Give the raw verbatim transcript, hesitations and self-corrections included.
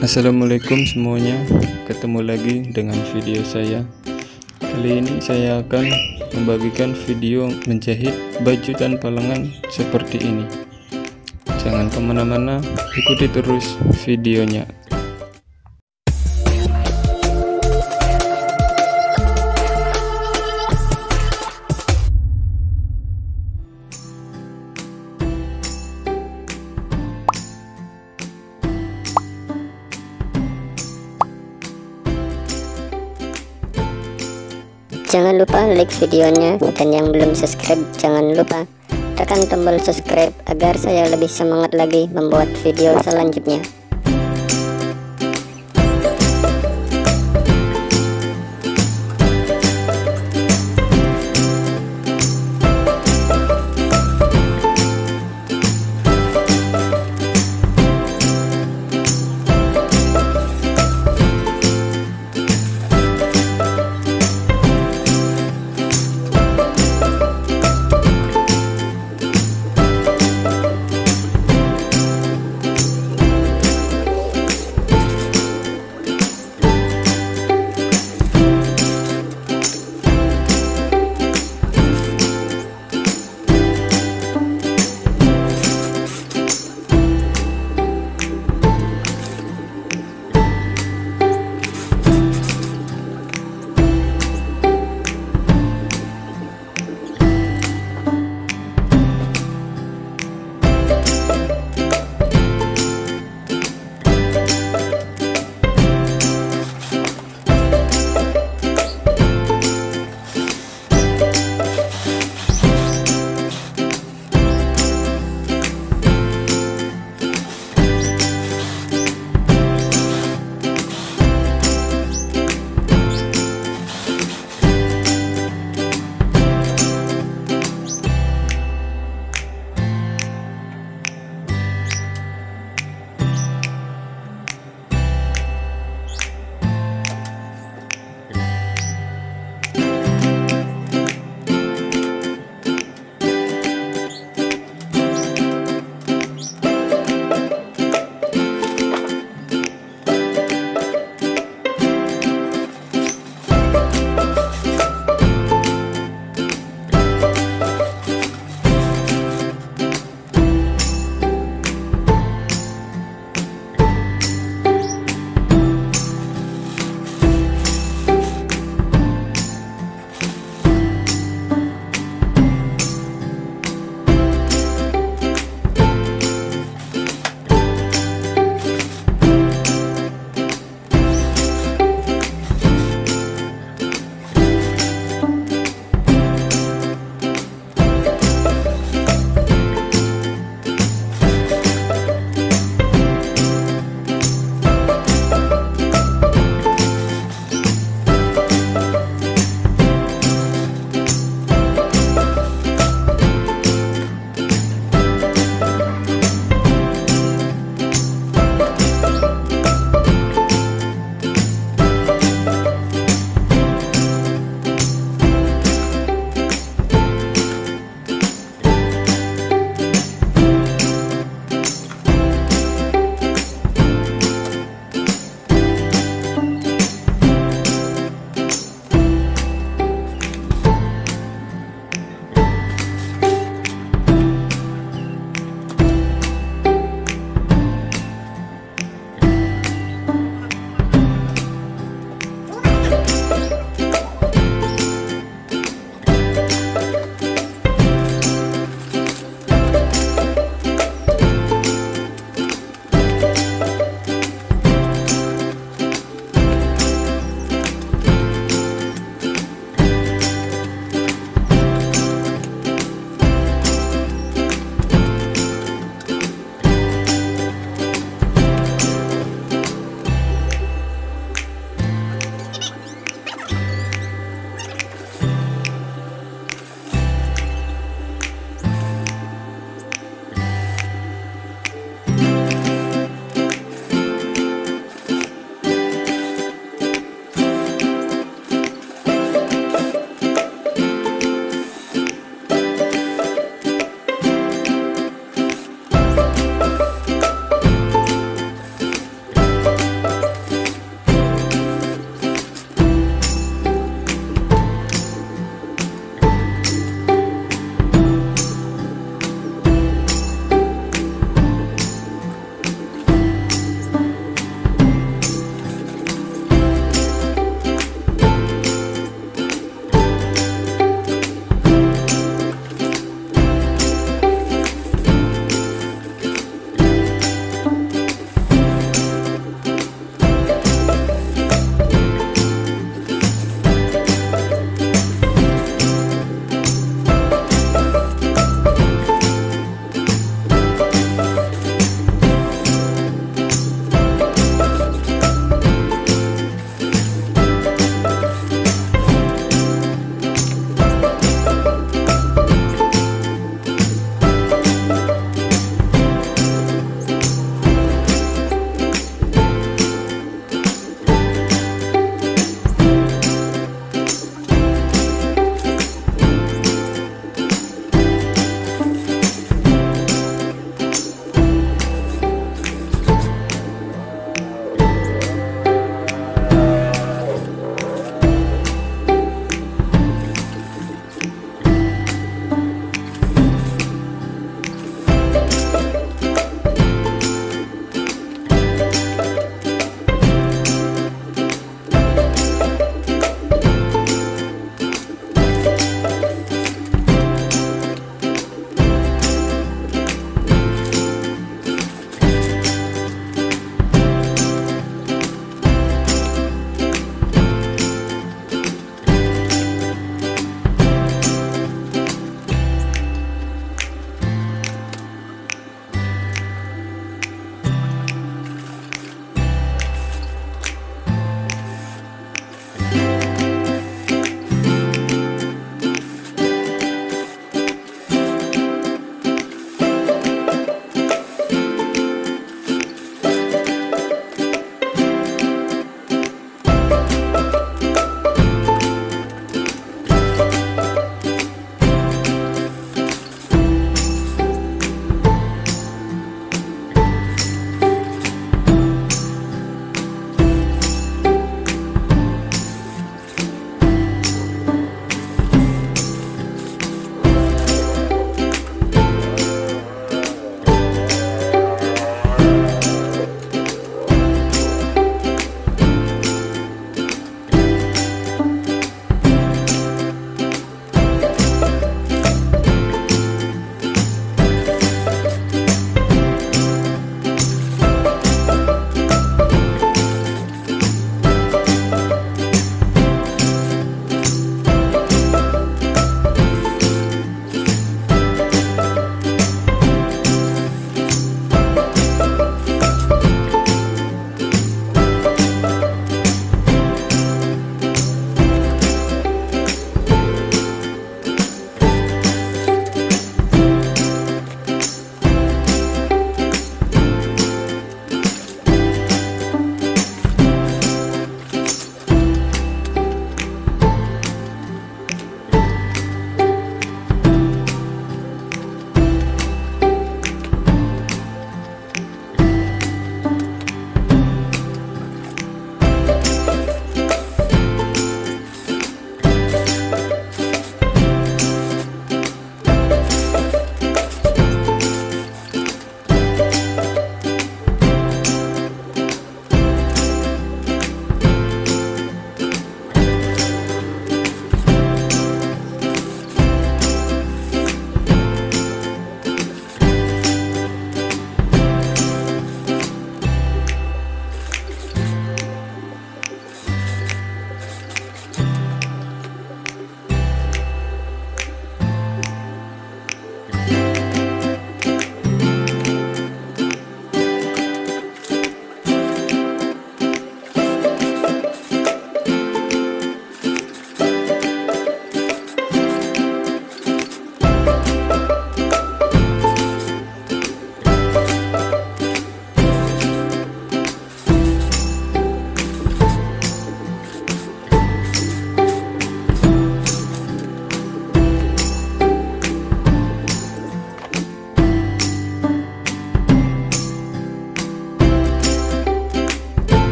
Assalamualaikum semuanya, ketemu lagi dengan video saya. Kali ini saya akan membagikan video menjahit baju tanpa lengan seperti ini. Jangan kemana-mana, ikuti terus videonya. Jangan lupa like videonya, dan yang belum subscribe jangan lupa tekan tombol subscribe agar saya lebih semangat lagi membuat video selanjutnya.